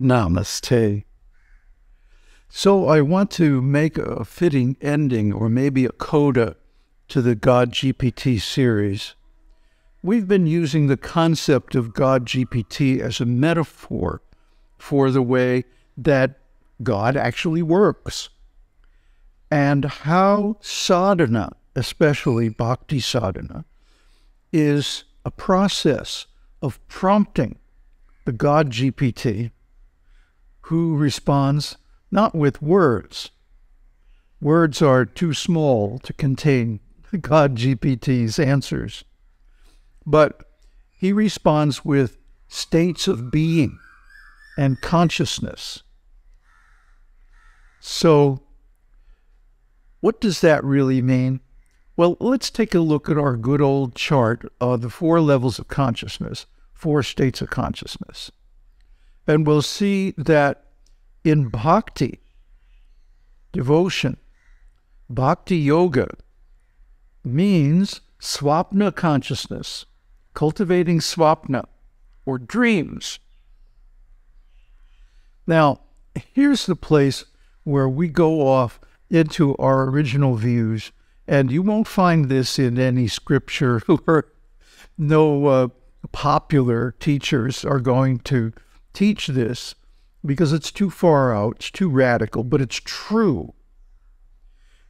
Namaste. So I want to make a fitting ending, or maybe a coda, to the God GPT series. We've been using the concept of God GPT as a metaphor for the way that God actually works, and how sadhana, especially bhakti sadhana, is a process of prompting the God GPT, who responds not with words. Words are too small to contain God GPT's answers, but he responds with states of being and consciousness. So what does that really mean? Well, let's take a look at our good old chart of the four levels of consciousness, four states of consciousness. And we'll see that in bhakti, devotion, bhakti yoga means swapna consciousness, cultivating swapna, or dreams. Now, here's the place where we go off into our original views, and you won't find this in any scripture, or no popular teachers are going to teach this, because it's too far out, it's too radical, but it's true.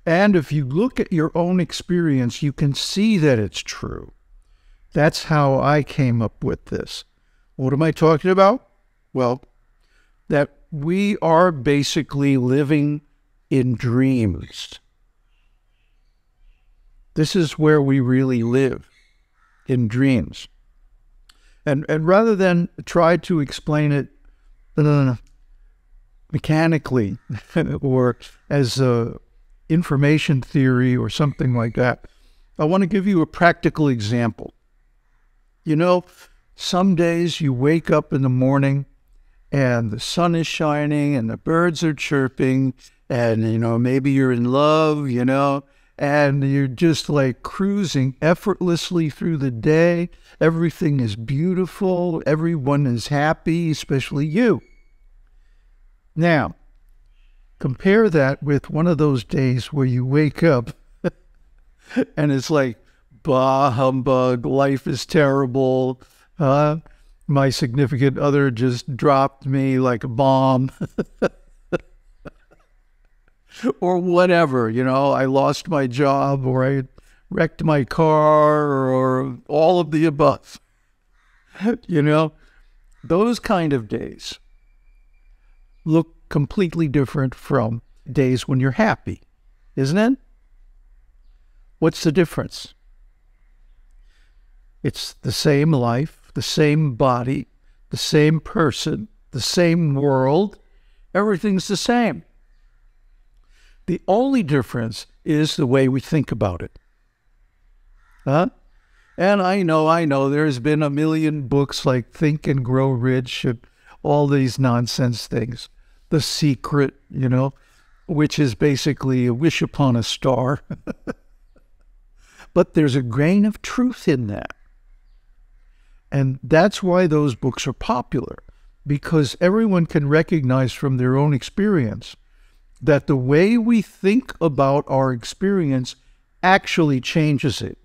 And if you look at your own experience, you can see that it's true. That's how I came up with this. What am I talking about? Well, that we are basically living in dreams. This is where we really live, in dreams. And rather than try to explain it mechanically or as information theory or something like that, I want to give you a practical example. You know, some days you wake up in the morning and the sun is shining and the birds are chirping, and, you know, maybe you're in love, you know, and you're just like cruising effortlessly through the day. Everything is beautiful. Everyone is happy, especially you. Now, compare that with one of those days where you wake up and it's like, bah, humbug, life is terrible. My significant other just dropped me like a bomb. Or whatever, you know, I lost my job, or I wrecked my car, or all of the above. You know, those kind of days look completely different from days when you're happy, isn't it? What's the difference? It's the same life, the same body, the same person, the same world. Everything's the same. The only difference is the way we think about it. Huh? And I know, there's been a million books like Think and Grow Rich and all these nonsense things. The Secret, you know, which is basically a wish upon a star. But there's a grain of truth in that. And that's why those books are popular, because everyone can recognize from their own experience that the way we think about our experience actually changes it.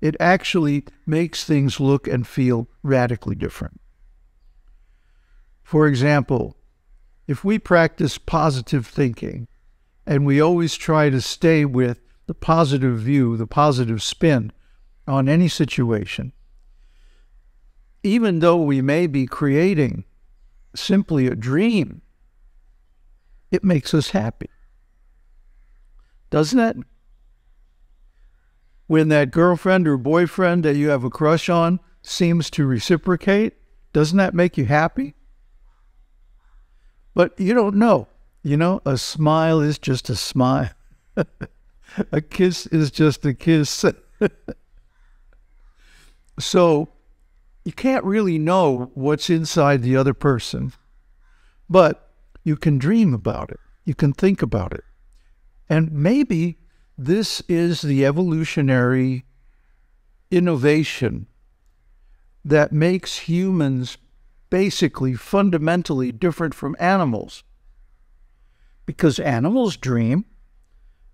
It actually makes things look and feel radically different. For example, if we practice positive thinking and we always try to stay with the positive view, the positive spin on any situation, even though we may be creating simply a dream, it makes us happy, doesn't it? When that girlfriend or boyfriend that you have a crush on seems to reciprocate, doesn't that make you happy? But you don't know. You know, a smile is just a smile. A kiss is just a kiss. So you can't really know what's inside the other person, but you can dream about it. You can think about it. And maybe this is the evolutionary innovation that makes humans basically fundamentally different from animals, because animals dream.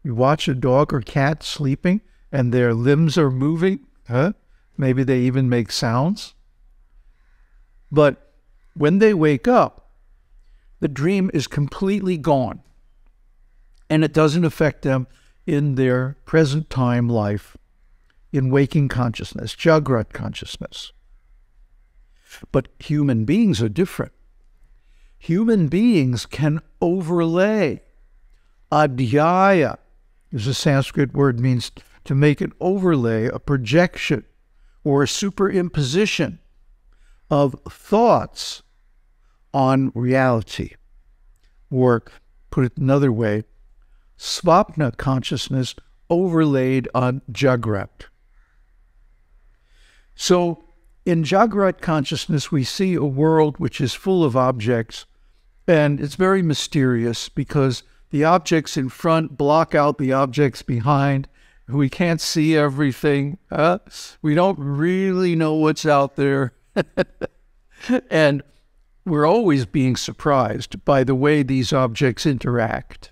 You watch a dog or cat sleeping and their limbs are moving. Maybe they even make sounds. But when they wake up, the dream is completely gone, and it doesn't affect them in their present time life, in waking consciousness, jagrat consciousness. But human beings are different. Human beings can overlay. Adhyaya is a Sanskrit word, means to make an overlay, a projection, or a superimposition of thoughts on reality. Or, put it another way, swapna consciousness overlaid on jagrat. So, in jagrat consciousness, we see a world which is full of objects, and it's very mysterious because the objects in front block out the objects behind. We can't see everything. We don't really know what's out there. And we're always being surprised by the way these objects interact,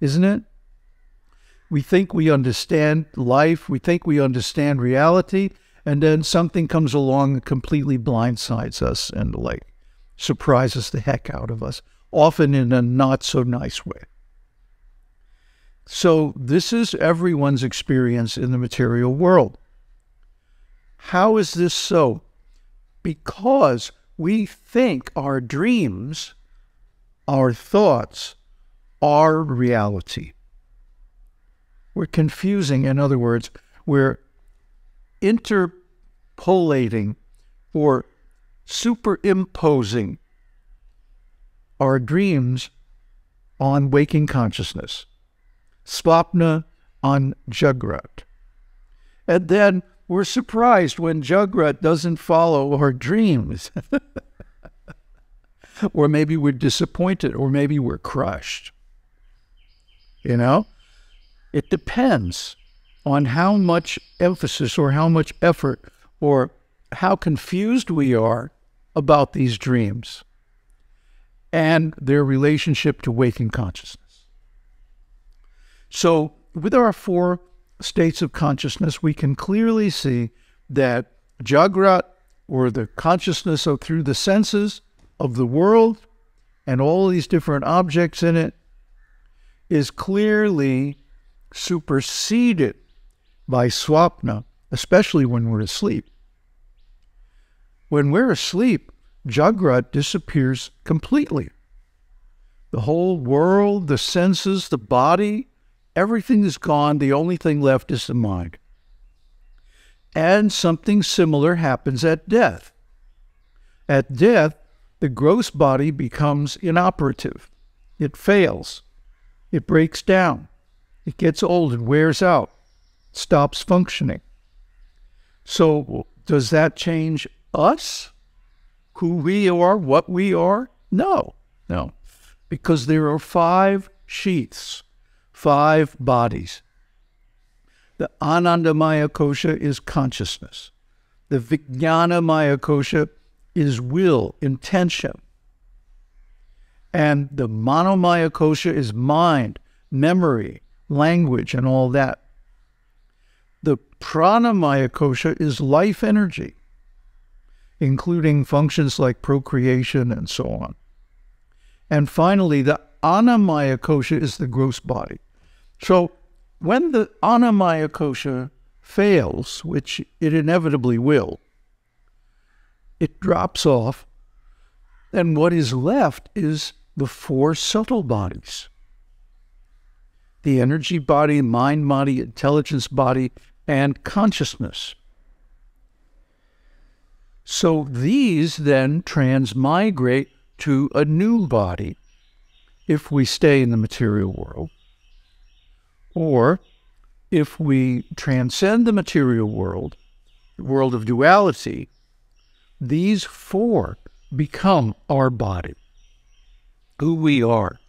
isn't it? We think we understand life. We think we understand reality. And then something comes along and completely blindsides us and surprises the heck out of us, often in a not so nice way. So this is everyone's experience in the material world. How is this so? Because we think our dreams, our thoughts, are reality. We're confusing, in other words, we're interpolating or superimposing our dreams on waking consciousness, swapna on jagrat. And then we're surprised when jagrat doesn't follow our dreams. Or maybe we're disappointed, or maybe we're crushed. You know, it depends on how much emphasis or how much effort or how confused we are about these dreams and their relationship to waking consciousness. So with our four states of consciousness, we can clearly see that jagrat, or the consciousness of through the senses of the world and all these different objects in it, is clearly superseded by swapna, especially when we're asleep. When we're asleep, jagrat disappears completely. The whole world, the senses, the body, everything is gone. The only thing left is the mind. And something similar happens at death. At death, the gross body becomes inoperative. It fails. It breaks down. It gets old and wears out. Stops functioning. So does that change us, who we are, what we are? No, no, because there are five sheaths, five bodies. The anandamaya kosha is consciousness. The vijnana maya kosha is will, intention. And the manomaya kosha is mind, memory, language, and all that. The prana maya kosha is life energy, including functions like procreation and so on. And finally, the annamaya kosha is the gross body. So when the annamaya kosha fails, which it inevitably will, it drops off, and what is left is the four subtle bodies. The energy body, mind body, intelligence body, and consciousness. So these then transmigrate to a new body if we stay in the material world, or if we transcend the material world, the world of duality, these four become our body, who we are,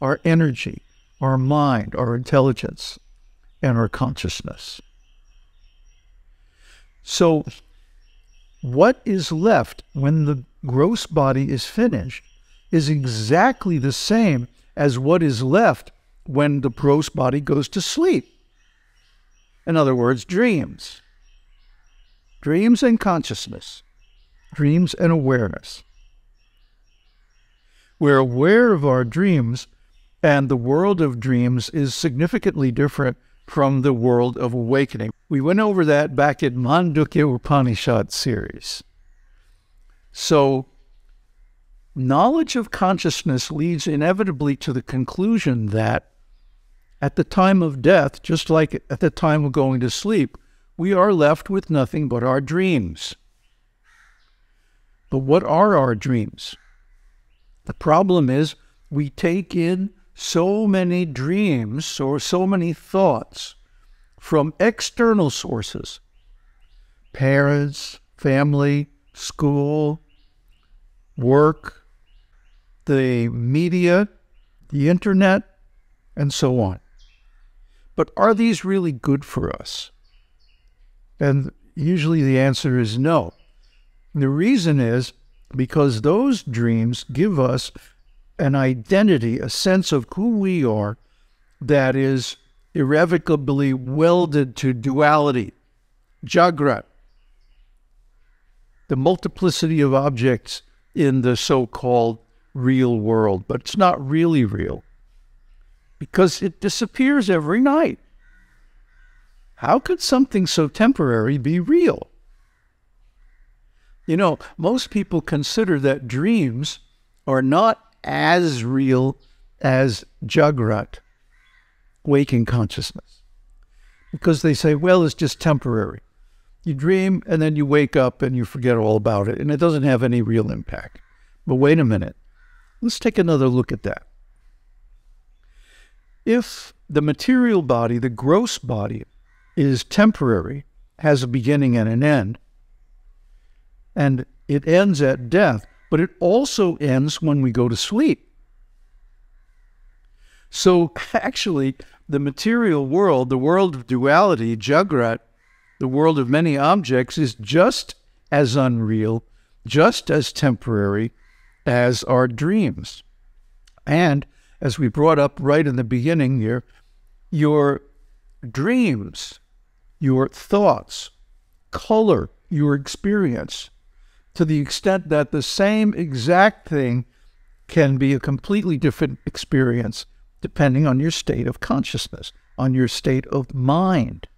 our energy, our mind, our intelligence, and our consciousness. So what is left when the gross body is finished is exactly the same as what is left when the gross body goes to sleep. In other words, dreams. Dreams and consciousness. Dreams and awareness. We're aware of our dreams, and the world of dreams is significantly different from the world of awakening. We went over that back in Mandukya Upanishad series. So, knowledge of consciousness leads inevitably to the conclusion that at the time of death, just like at the time of going to sleep, we are left with nothing but our dreams. But what are our dreams? The problem is we take in so many dreams or so many thoughts from external sources, parents, family, school, work, the media, the internet, and so on. But are these really good for us? And usually the answer is no. The reason is because those dreams give us an identity, a sense of who we are that is irrevocably welded to duality, jagrat, the multiplicity of objects in the so-called real world, but it's not really real because it disappears every night. How could something so temporary be real? You know, most people consider that dreams are not as real as jagrat, waking consciousness, because they say, well, it's just temporary. You dream and then you wake up and you forget all about it, and it doesn't have any real impact. But wait a minute. Let's take another look at that. If the material body, the gross body, is temporary, has a beginning and an end, and it ends at death, but it also ends when we go to sleep. So actually, the material world, the world of duality, jagrat, the world of many objects, is just as unreal, just as temporary, as our dreams. And as we brought up right in the beginning here, your dreams, your thoughts, color your experience to the extent that the same exact thing can be a completely different experience depending on your state of consciousness, on your state of mind.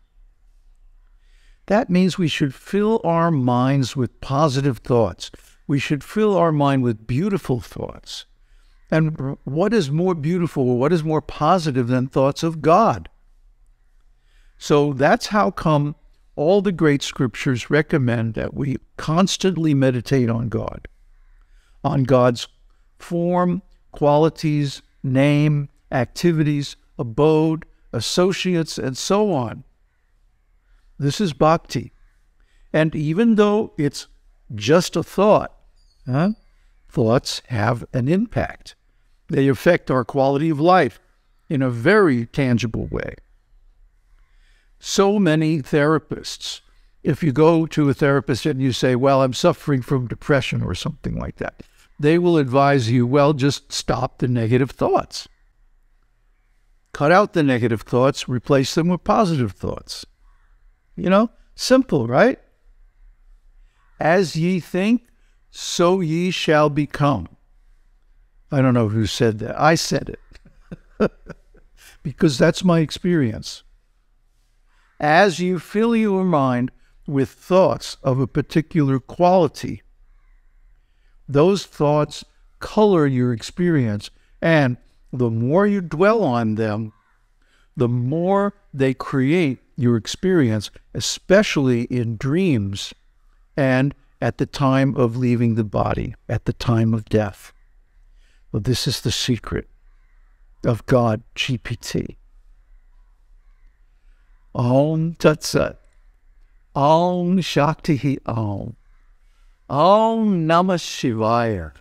That means we should fill our minds with positive thoughts. We should fill our mind with beautiful thoughts. And what is more beautiful, what is more positive than thoughts of God? So that's how come all the great scriptures recommend that we constantly meditate on God, on God's form, qualities, name, activities, abode, associates, and so on. This is bhakti. And even though it's just a thought, thoughts have an impact. They affect our quality of life in a very tangible way. So many therapists, if you go to a therapist and you say, well, I'm suffering from depression or something like that, they will advise you, well, just stop the negative thoughts. Cut out the negative thoughts, replace them with positive thoughts. You know, simple, right? As ye think, so ye shall become. I don't know who said that. I said it. Because that's my experience. As you fill your mind with thoughts of a particular quality, those thoughts color your experience, and the more you dwell on them, the more they create your experience, especially in dreams and at the time of leaving the body, at the time of death. Well, this is the secret of God GPT. Aum Tatsat. Aum Shakti Aum. Aum Namah Shivaya.